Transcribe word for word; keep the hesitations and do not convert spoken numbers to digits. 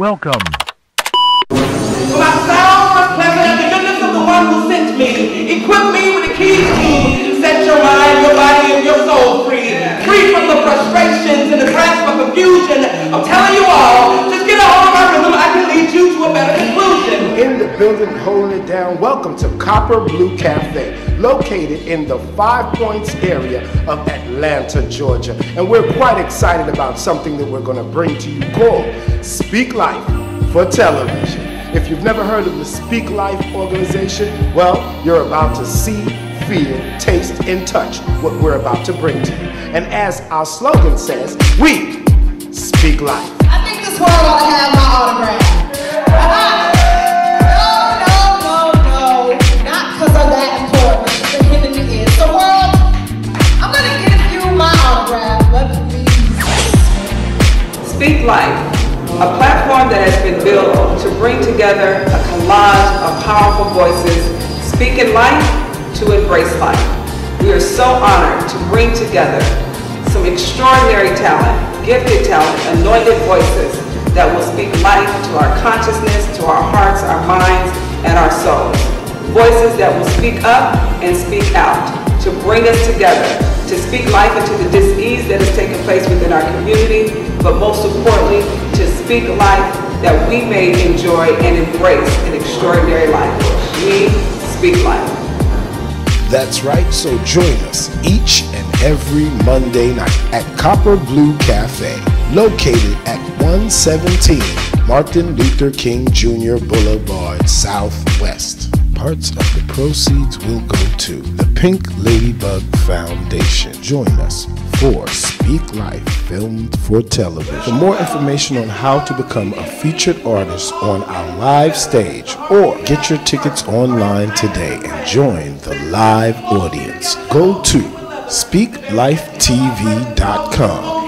Welcome. For my soul, my pleasure, and the goodness of the one who sent me, equip me with the keys to set your mind, your body, and your soul free. Free from the frustrations and the grasp of confusion. I'm telling you all, just get a hold of my rhythm. I can lead you to a better conclusion. In the building, holding it down, welcome to Copper Blue Cafe, located in the Five Points area of Atlanta, Georgia. And we're quite excited about something that we're going to bring to you called Speak Life for Television. If you've never heard of the Speak Life organization, well, you're about to see, feel, taste, and touch what we're about to bring to you. And as our slogan says, we speak life. I think this world ought to have my autograph. Yeah. Speak Life, a platform that has been built to bring together a collage of powerful voices, speaking life to embrace life. We are so honored to bring together some extraordinary talent, gifted talent, anointed voices that will speak life to our consciousness, to our hearts, our minds, and our souls. Voices that will speak up and speak out to bring us together, to speak life into the dis-ease that is taking place within our community, but most importantly, to speak life that we may enjoy and embrace an extraordinary life. We speak life. That's right, so join us each and every Monday night at Copper Blue Cafe, located at one seventeen Martin Luther King Junior Boulevard, Southwest. Parts of the proceeds will go to the Pink Ladybug Foundation. Join us for Speak Life, filmed for television. For more information on how to become a featured artist on our live stage, or get your tickets online today and join the live audience, go to Speak Life T V dot com.